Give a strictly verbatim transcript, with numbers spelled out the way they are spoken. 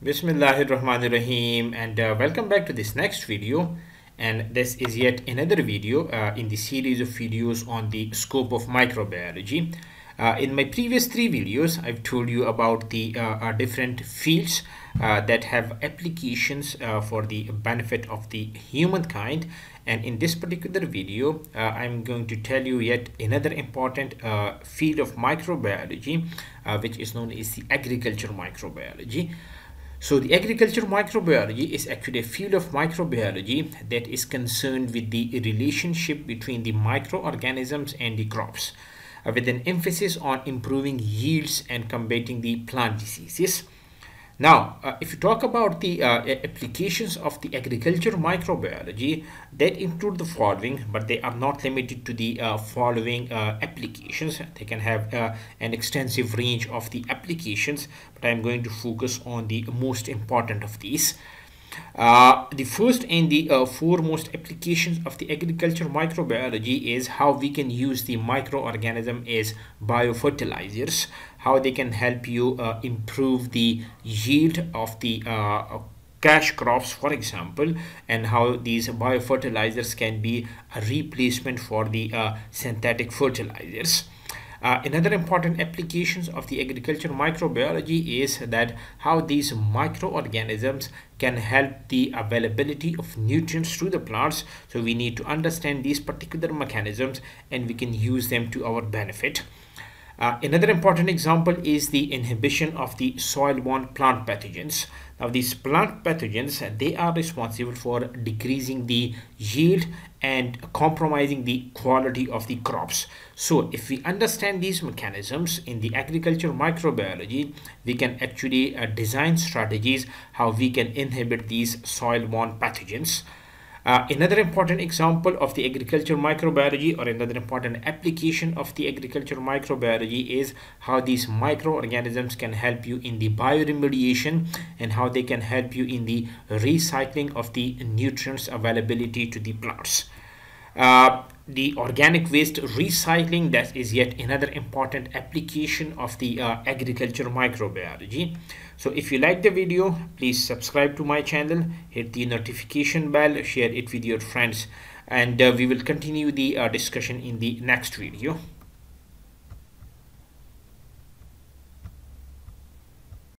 Bismillahirrahmanirrahim, and uh, welcome back to this next video. And this is yet another video uh, in the series of videos on the scope of microbiology. Uh, in my previous three videos, I've told you about the uh, uh, different fields uh, that have applications uh, for the benefit of the humankind. And in this particular video, uh, I'm going to tell you yet another important uh, field of microbiology, uh, which is known as the agriculture microbiology. So the agriculture microbiology is actually a field of microbiology that is concerned with the relationship between the microorganisms and the crops, uh, with an emphasis on improving yields and combating the plant diseases. Now, uh, if you talk about the uh, applications of the agriculture microbiology, that include the following, but they are not limited to the uh, following uh, applications. They can have uh, an extensive range of the applications, but I'm going to focus on the most important of these. Uh, the first and the uh, foremost applications of the agriculture microbiology is how we can use the microorganism as biofertilizers, how they can help you uh, improve the yield of the uh, cash crops, for example, and how these biofertilizers can be a replacement for the uh, synthetic fertilizers. Uh, another important applications of the agriculture microbiology is that how these microorganisms can help the availability of nutrients to the plants. So we need to understand these particular mechanisms and we can use them to our benefit. Uh, another important example is the inhibition of the soil-borne plant pathogens. Now, these plant pathogens, they are responsible for decreasing the yield and compromising the quality of the crops. So if we understand these mechanisms in the agriculture microbiology, we can actually uh, design strategies how we can inhibit these soil-borne pathogens. Uh, another important example of the agriculture microbiology, or another important application of the agriculture microbiology, is how these microorganisms can help you in the bioremediation and how they can help you in the recycling of the nutrients availability to the plants. Uh, the organic waste recycling, that is yet another important application of the uh, agriculture microbiology. So if you like the video, please subscribe to my channel, hit the notification bell, share it with your friends, and uh, we will continue the uh, discussion in the next video.